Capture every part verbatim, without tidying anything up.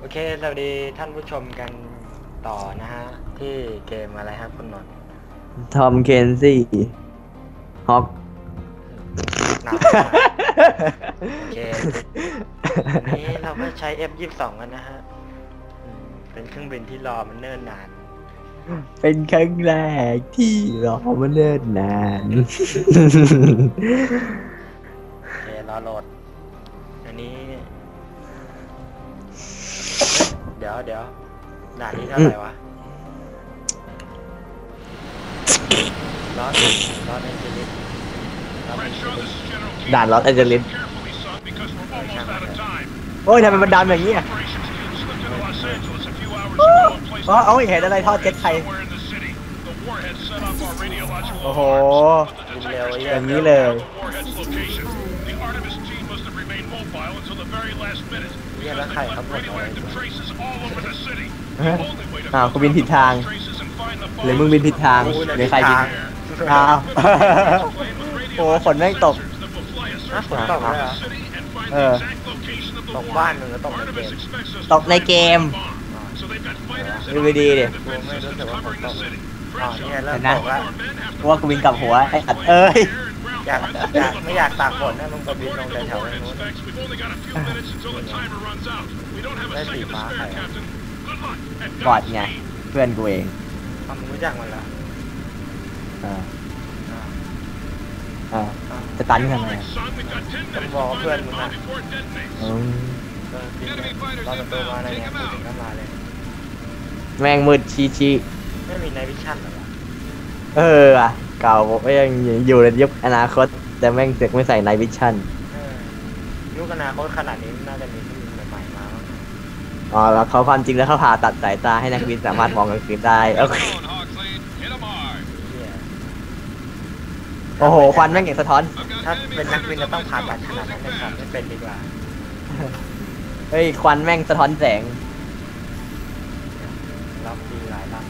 โอเคสวัสดีท่านผู้ชมกันต่อนะฮะที่เกมอะไรครับคุณนนท์ทอมเคนซี่ฮอกโอเคนี้เราก็ใช้ เอฟ ยี่สิบสอง กันนะฮะเป็นเครื่องบินที่รอมันเนิ่นนานเป็นครั้งแรกที่รอมันเนิ่นนานโอเครอโหลดอันนี้เดี๋ยวเดี๋ยวด่านนี้เท่าไหร่วะรอดรอดในชีวิตด่านลอสแอนเจลิสโอ้ยทำไมมันดันอย่างนี้อ่ะอ๋อเอาเห็นอะไรทอดเจ็ตไทยโอ้โหอย่างนี้เลยเนี่ยแล้วใครครับอ้าวกูบินผิดทางหรือมึงบินผิดทางหรือใครบินอ้าวโอ้ฝนแม่งตกฝนตกเลยเหรอเออตกบ้านหรือตกในเกมตกในเกมดูไปดีดินะว่ากูบินกลับหัวไอ้อัดเอ้ยอยากอยากไม่อยากตากฝนนะลงกระบินลงแถวๆนู้นได้สีฟ้าใครบอดไงเพื่อนกูเองทำรู้จักมันละจะตันยังไงจะรอเพื่อนมึงนะรอจะตัวมาอะไรเนี่ยถึงกันมาเลยแมงมืดชี้ชี้ไม่มีในวิชั่นหรอเออเก่าก็ยังอยู่ในยุคอนาคตแต่แม่งเด็กไม่ใส่ในวิชั่นยุคอนาคตขนาดนี้น่าจะมีที่ใหม่มาอ๋อแล้วเขาความจริงแล้วเขาผ่าตัดสายตาให้นักบินสามารถมองกลางคืนได้โอ้โหควันแม่งเก่งสะท้อนถ้าเป็นนักบินจะต้องผ่าตัดขนาดนั้นเลยครับไม่เป็นดีกว่าเฮ้ยควันแม่งสะท้อนแสงรับดีหลายรับ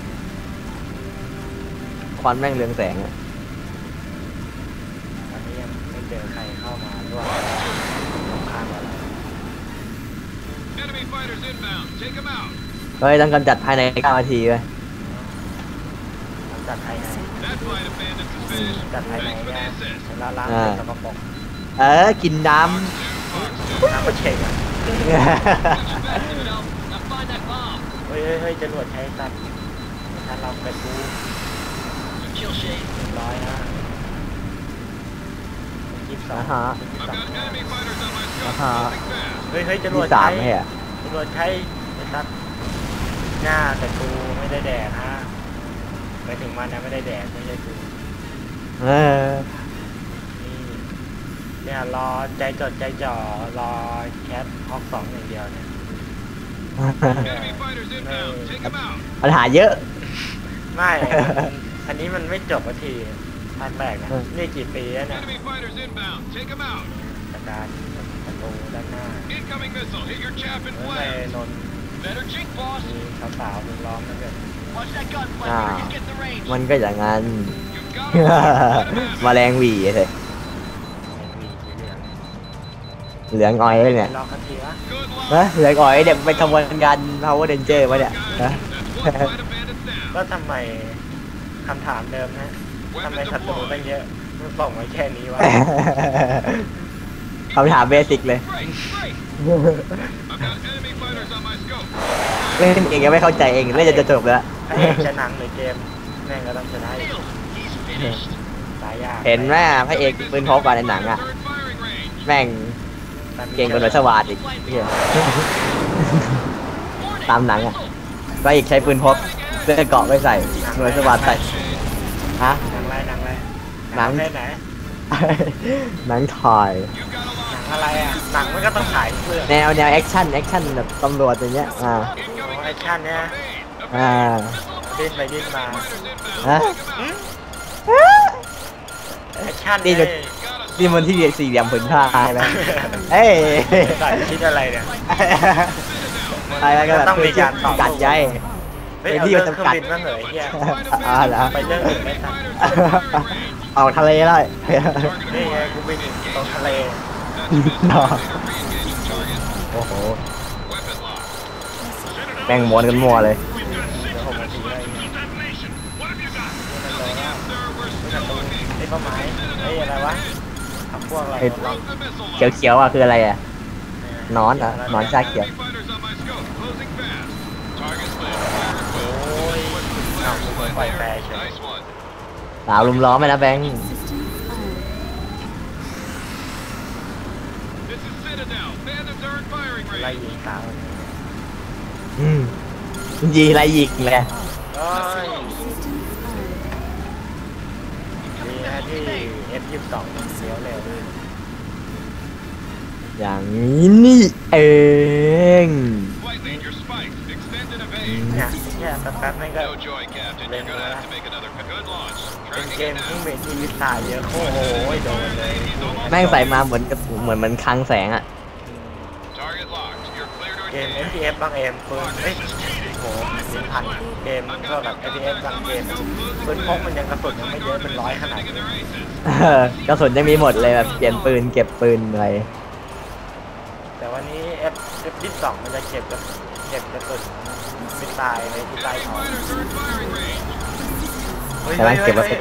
ควันแม่งเรืองแสงอ่ะตอนนี้ยังไม่เจอใครเข้ามาด้วยข้างเราเฮ้ยต้องกำจัดภายในเก้านาทีเลยจัดภายในจัดภายในเนี่ยแล้วล้างแล้วก็ปกเออกินน้ำน้ำก็เช็คอ่ะเฮ้ยเฮ้ยจรวดใช้ตัดถ้าเราไปดูร้อยนะยี่สิบสองยี่สิบสองเฮ้ยเฮ้ยจรวดใช้จรวดใช้ตัดหน้าแต่กูไม่ได้แดดฮะไปถึงวันนะไม่ได้แดดไม่ได้ดูเออเนี่ยรอใจจดใจจ่อรอแคทฮอกสองอย่างเดียวเนี่ยปัญหาเยอะไม่อันนี้มันไม่จบทีอันแรกนะนี่กี่ปีแล้วเนี่ยจัดการประตูด้านหน้าเลยนนท์สาวๆมึงร้องนั่นเองมันก็อย่างนั้นมาแรงวีเลยเหลืองอ้อยเนี่ยนะเหลืองอ้อยเด็กไปขบวนการพาวเวอร์เดนเจอร์วะเนี่ยก็ทำไมคำถามเดิมนะทำไมศัตรูตั้งเยอะมันส่งมาแค่นี้วะคำถามเบสิกเลยเล่นเองยังไม่เข้าใจเองเล่นจะจบแล้วจะหนังหรือเกมแม่งก็ต้องชนะเห็นไหมพระเอกปืนพกกว่าในหนังอ่ะแม่งเก่งกว่าหน่วยสวาทอีกตามหนังอ่ะพระเอกใช้ปืนพกเสื้อเกราะไม่ใส่หน่วยสวาทใส่ฮะหนังอะไรหนังอะไรหนังไหนหนังถอยอะไรอ่ะหนังมันก็ต้องถ่ายเพื่อแนวแนวแอคชั่นแอคชั่นแบบตำรวจอย่างเงี้ยอ่าแอคชั่นเนี่ยอ่าดิ้นไปดิ้นมาฮะแอคชั่นดิ้นดิ้นบนที่สี่เหลี่ยมผืนผ้าอะไรเอ้ยคิดอะไรเนี่ยอะไรก็ต้องมีการต่อกัดยัยเป็นที่มันจำกัดนั่นเลยเนี่ยอ่าเหรอไปเรื่องอื่นไม่ทัน ออกทะเลได้นี่ไงกูไปดิออกทะเลโอ้โหแม่งม้วนกันมัวเลยไอ้ป้าไม้ไอ้อะไรวะพวกอะไรเขียวเขียวอ่ะคืออะไรอ่ะนอนอ่ะนอนชาเขียวสาวลุมล้อมไหมนะแบงค์ไล่ยิงสาวอืมยีไล่ยิงเลยที่ เอฟ ยี่สิบสอง เสียวแล้วอย่างนี้นี่เองเนี่ยแค่แป๊บๆนั่นก็เล่นแล้วเป็นเกมที่มีที่วิสัยเยอะโอ้โหโดนเลยแม่งใส่มาเหมือนกับเหมือนมันค้างแสงอะเกม เอฟ พี เอส บางเกมปืนเอ้ยโหสิบพันเกมก็แบบ เอฟ พี เอส บางเกมปืนพกมันยังกระสุนยังไม่เยอะเป็นร้อยขนาดกระสุนยังมีหมดเลยแบบเปลี่ยนปืนเก็บปืนอะไรแต่วันนี้ เอฟ ยี่สิบสอง มันจะเก็บกับเก็บกระสุนไม่ตายในที่ใต้ท้องแต่มันเก็บกระสุน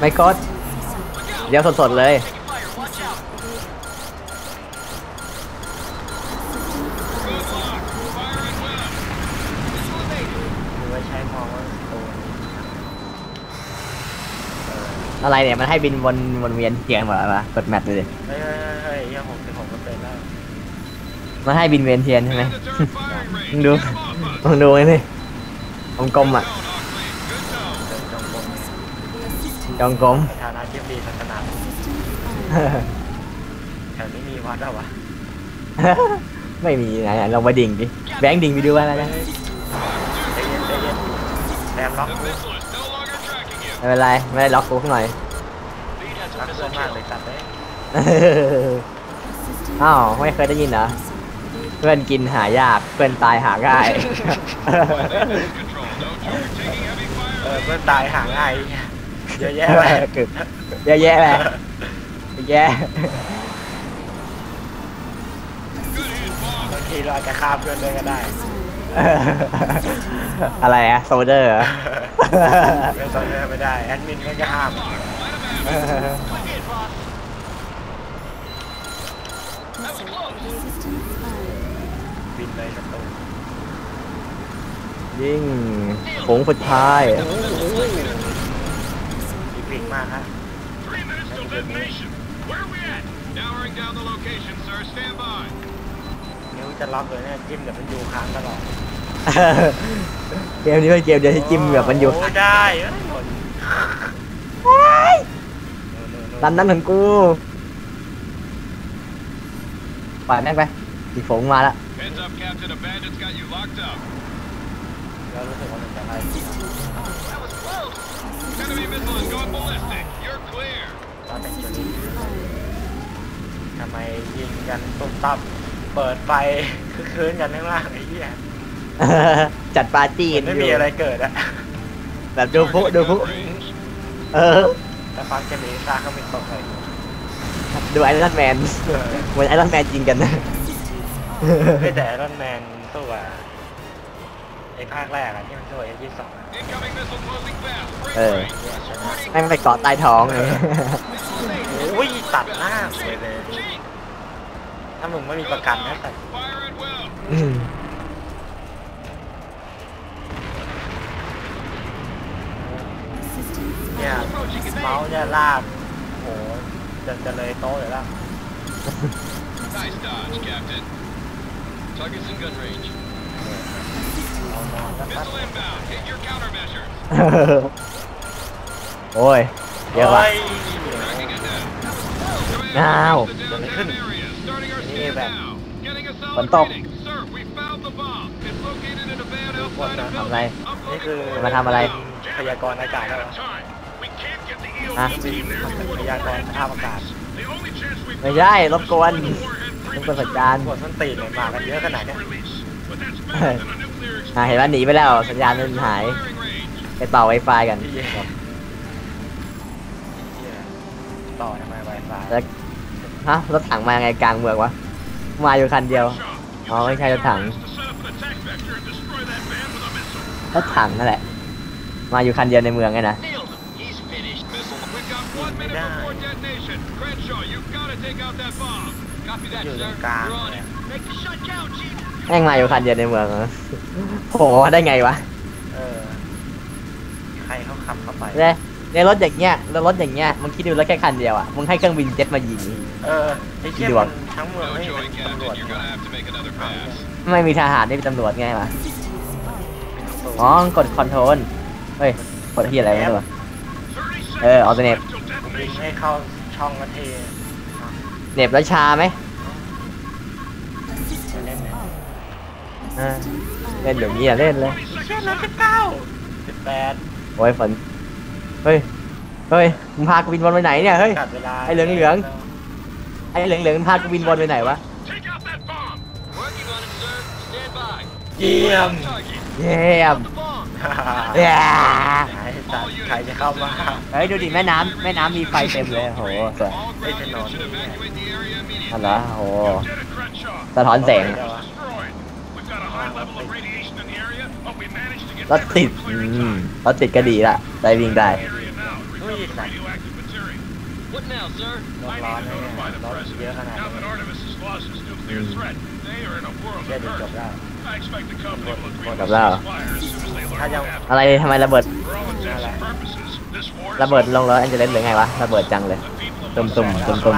ไม่กดเดี๋ยวสดๆเลยอะไรเนี่ยมันให้บินวนวนเวียนเกียร์หมดแล้วนะกดแมทเลยเฮ้ยเฮ้ยยังหกสิบหกเปอร์เซ็นต์แล้วมันให้บินเวียนเทียนใช่ไหมมึงดูมึงดูไอ้นี่กลมๆอ่ะจองกลมฐานะเทียบดีขนาดแถวนี้มีวัดหรอวะไม่มีไหนลองมาดิ่งดิแบงค์ดิ่งไปดูว่าอะไรนะแบงค์ล็อกไม่เป็นไรไม่ได้ล็อกกูข้างหน่อยรักเพื่อนมากเลยจัดเลยอ้าวไม่เคยได้ยินเหรอเพื่อนกินหายากเพื่อนตายหาง่ายเพื่อนตายหาง่ายเยอะแยะไปเยอะแยะไปแยะบางทีเราอาจจะฆ่าเพื่อนด้วยก็ได้อะไรอะโซเดอร์เหรอเป็นโซเดอร์ไม่ได้แอดมินก็จะห้ามบินเลยครับตัวยิ่งผงผุดท้ายเก่งมากครับนิ้วจะล็อกเลยเนี่ยจิ้มแบบมันอยู่ค้างตลอดเกมนี้เป็นเกมเดียวที่จิ้มแบบมันอยู่ได้ดันนั้นถึงกูปล่อยแม่งไปอีกฝูงมาแล้วทำไมยิงกันตุ้มตับเปิดไฟคืนกันข้างล่างไอ้เหี้ยจัดปาร์ตี้ไม่มีอะไรเกิดอะแบบดูพุดูพุเออแต่ฟังจะมีซาเขาไม่ตกเลยดูไอรอนแมนเหมือนไอรอนแมนยิงกันไม่แต่ไอรอนแมนสู้อะไอภาคแรกอะที่มันโดนเอ็นยี่สองเออให้มันไปเกาะใต้ท้องเลยโอ้ยตัดหน้าเลยถ้ามึงไม่มีประกันนะแต่เนี่ยเมาส์จะลากโหจะจะเลยโต๊ะเลยล่ะโอ้ยเยอะว่ะน้าวนี่แบบฝนตกทำอะไรนี่คือมาทำอะไรพยากรณ์อากาศแล้วฮะพยากรณ์สภาพอากาศไม่ได้รบกวนรบ ประสบการณ์มันตีเลยมากันเยอะขนาดนี้เห็นว่าหนีไปแล้วสัญญาณมันหายไปต่อ Wi-Fi กันต่อทำไม Wi-Fi แล้วฮะรถถังมาไงกลางเมืองวะมาอยู่คันเดียวอ๋อไม่ใช่รถถังรถถังนั่นแหละมาอยู่คันเดียวในเมืองไงนะอยู่กลางแม่งมาอยู่คันเดียวในเมืองเหรอโหได้ไงวะใครเขาขับเข้าไปเนี่ยในรถอย่างเงี้ยรถอย่างเงี้ยมึงคิดดูแล้วแค่คันเดียวอ่ะมึงให้เครื่องบินเจ็ตมายิงเออไอ้เชี่ยทั้งเมืองไม่มีตำรวจไม่มีทหารไม่มีตำรวจไงวะอ๋อกดคอนโทรลเฮ้ยกดที่อะไรไม่รู้อ่ะเออออโตเนตให้เข้าช่องมันเองเน็บแล้วชาไหมเล่นอย่างนี้อ่ะเล่นเลยเชี่ยรถเก้าสิบแปดโอ้ยฝนเฮ้ยเฮ้ยมึงพากูบินวนไปไหนเนี่ยเฮ้ยไอเหลืองเหลืองไอเหลืองเหลืองพากูบินวนไปไหนวะเยี่ยมเยี่ยมใครจะเข้ามาเฮ้ยดูดิแม่น้ำแม่น้ำมีไฟเต็มเลยโหสวยไอถนนอะไรโหสะท้อนแสงรถติดรถติดก็ดีละได้วิ่งได้กับเราอะไรทำไมระเบิดระเบิดลงแล้วแอนเจลิสหรือไงวะระเบิดจังเลยตุ่มตุ่มตุ่มตุ่ม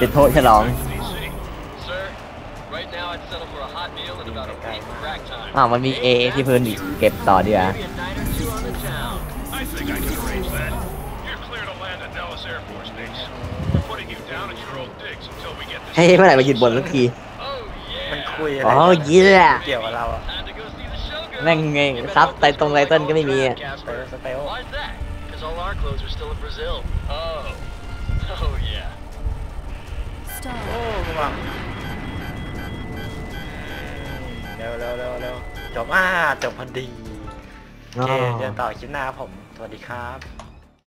ติดโทษฉลองอ้าวมันมีเอที่พื้นอีกเก็บต่อดีกว่าเฮ้ยเมื่อไหร่มาหยุดบนสักทีมันคุยอะไรอ๋อยี่แหละเกี่ยวกับเราอ่ะแม่งไงซับไตตรงไตเติ้ลก็ไม่มีอ่ะเร็วๆๆๆจบอ่ะจบพอดีโอเคเดี๋ยวต่อคลิปหน้าผมสวัสดีครับ